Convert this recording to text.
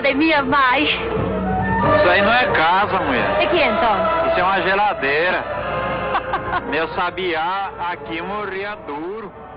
academia mais. Isso aí não é casa, mulher. O que é então? Isso é uma geladeira. Meu sabiá aqui morria duro.